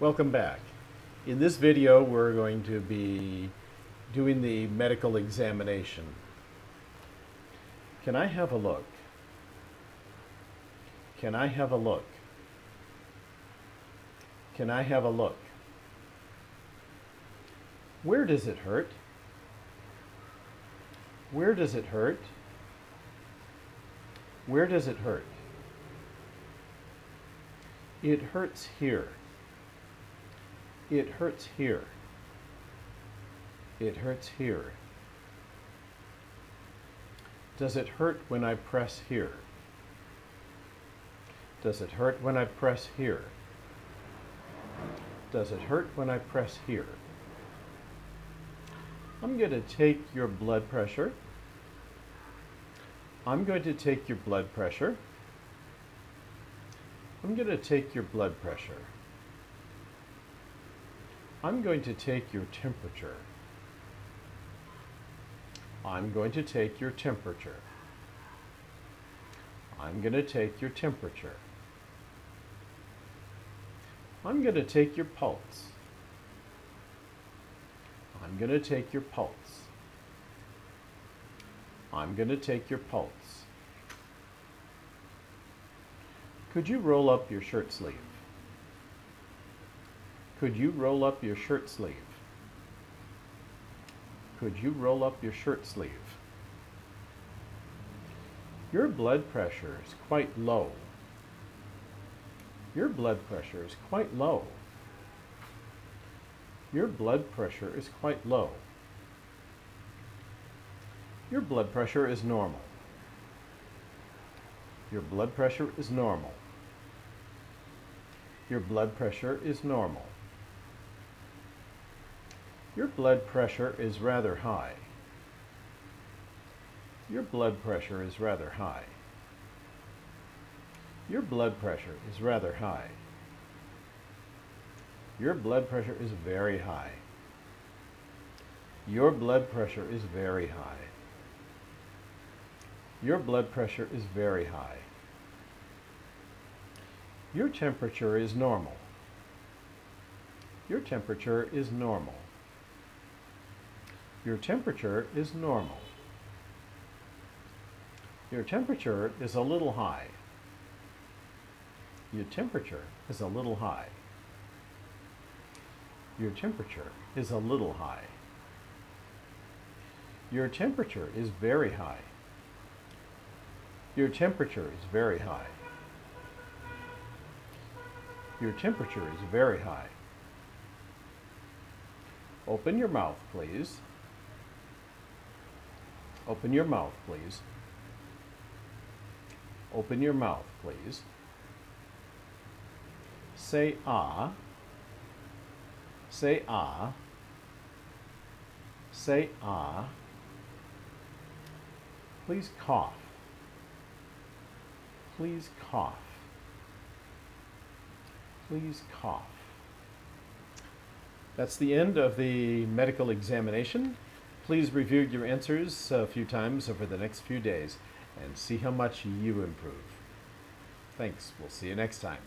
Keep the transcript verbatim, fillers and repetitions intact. Welcome back. In this video we're going to be doing the medical examination. Can I have a look? Can I have a look? Can I have a look? Where does it hurt? Where does it hurt? Where does it hurt? It hurts here. It hurts here. It hurts here. Does it hurt when I press here? Does it hurt when I press here? Does it hurt when I press here? I'm going to take your blood pressure. I'm going to take your blood pressure. I'm going to take your blood pressure. I'm going to take your temperature. I'm going to take your temperature. I'm going to take your temperature. I'm going to take your pulse. I'm going to take your pulse. I'm going to take your pulse. Could you roll up your shirt sleeve? Could you roll up your shirt sleeve? Could you roll up your shirt sleeve? Your blood pressure is quite low. Your blood pressure is quite low. Your blood pressure is quite low. Your blood pressure is normal. Your blood pressure is normal. Your blood pressure is normal. Your blood pressure is rather high. Your blood pressure is rather high. Your blood pressure is rather high. Your blood pressure is very high. Your blood pressure is very high. Your blood pressure is very high. Your temperature is normal. Your temperature is normal. Your temperature is normal. Your temperature is a little high. Your temperature is a little high. Your temperature is a little high. Your temperature is very high. Your temperature is very high. Your temperature is very high. Open your mouth, please. Open your mouth, please. Open your mouth, please. Say ah. Say ah. Say ah. Please cough. Please cough. Please cough. That's the end of the medical examination. Please review your answers a few times over the next few days and see how much you improve. Thanks. We'll see you next time.